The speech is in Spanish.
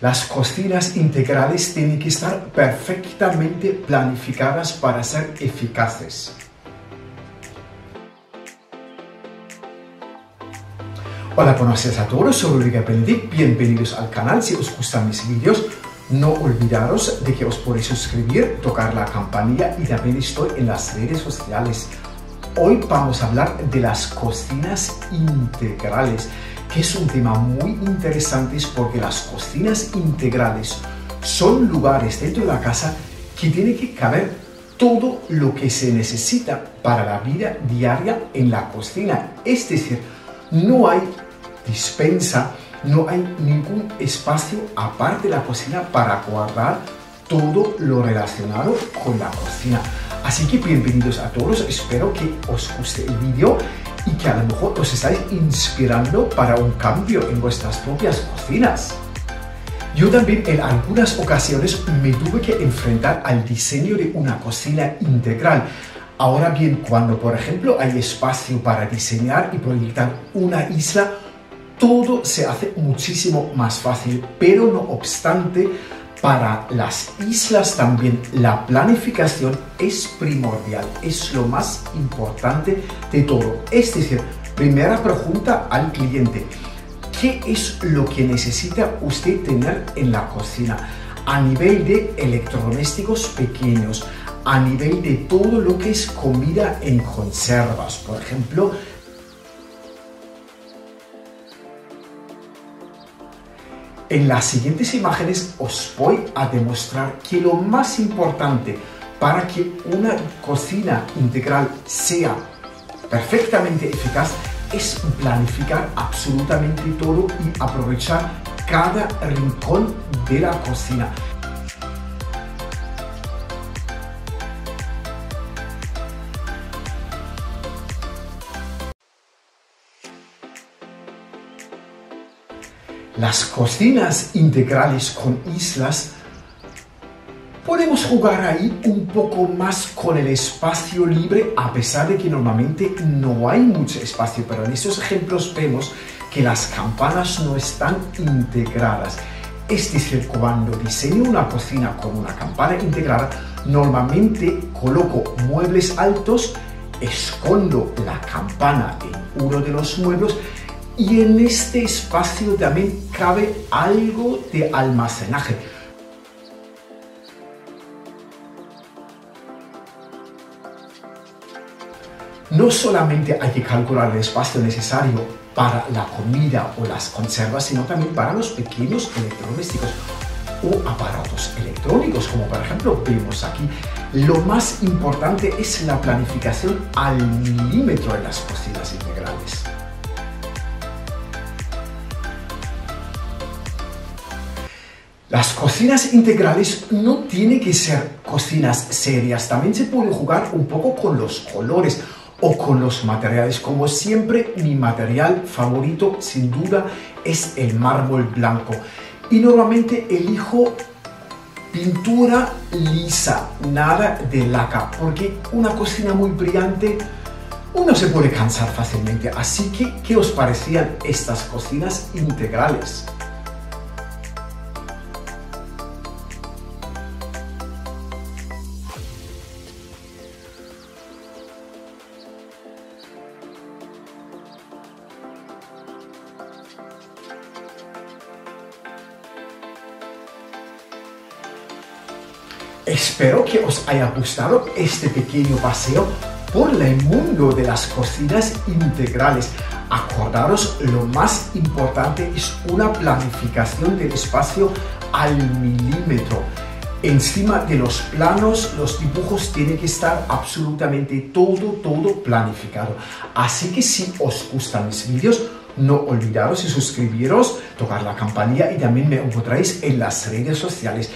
Las cocinas integrales tienen que estar perfectamente planificadas para ser eficaces. Hola, buenos días a todos, soy Ruediger Benedikt, bienvenidos al canal. Si os gustan mis vídeos, no olvidaros de que os podéis suscribir, tocar la campanilla y también estoy en las redes sociales. Hoy vamos a hablar de las cocinas integrales, que es un tema muy interesante porque las cocinas integrales son lugares dentro de la casa que tiene que caber todo lo que se necesita para la vida diaria en la cocina. Es decir, no hay despensa, no hay ningún espacio aparte de la cocina para guardar todo lo relacionado con la cocina. Así que bienvenidos a todos, espero que os guste el vídeo y que a lo mejor os estáis inspirando para un cambio en vuestras propias cocinas. Yo también en algunas ocasiones me tuve que enfrentar al diseño de una cocina integral. Ahora bien, cuando por ejemplo hay espacio para diseñar y proyectar una isla, todo se hace muchísimo más fácil, pero no obstante, para las islas también la planificación es primordial, es lo más importante de todo. Es decir, primera pregunta al cliente: ¿qué es lo que necesita usted tener en la cocina? A nivel de electrodomésticos pequeños, a nivel de todo lo que es comida en conservas, por ejemplo, en las siguientes imágenes os voy a demostrar que lo más importante para que una cocina integral sea perfectamente eficaz es planificar absolutamente todo y aprovechar cada rincón de la cocina. Las cocinas integrales con islas, podemos jugar ahí un poco más con el espacio libre, a pesar de que normalmente no hay mucho espacio, pero en estos ejemplos vemos que las campanas no están integradas. Es decir, cuando diseño una cocina con una campana integrada, normalmente coloco muebles altos, escondo la campana en uno de los muebles, y en este espacio también cabe algo de almacenaje. No solamente hay que calcular el espacio necesario para la comida o las conservas, sino también para los pequeños electrodomésticos o aparatos electrónicos, como por ejemplo vemos aquí. Lo más importante es la planificación al milímetro en las cocinas integrales. Las cocinas integrales no tienen que ser cocinas serias, también se puede jugar un poco con los colores o con los materiales. Como siempre, mi material favorito sin duda es el mármol blanco y normalmente elijo pintura lisa, nada de laca, porque una cocina muy brillante uno se puede cansar fácilmente. Así que, ¿qué os parecían estas cocinas integrales? Espero que os haya gustado este pequeño paseo por el mundo de las cocinas integrales. Acordaros, lo más importante es una planificación del espacio al milímetro. Encima de los planos, los dibujos, tiene que estar absolutamente todo planificado. Así que si os gustan mis vídeos, no olvidaros de suscribiros, tocar la campanilla y también me encontráis en las redes sociales.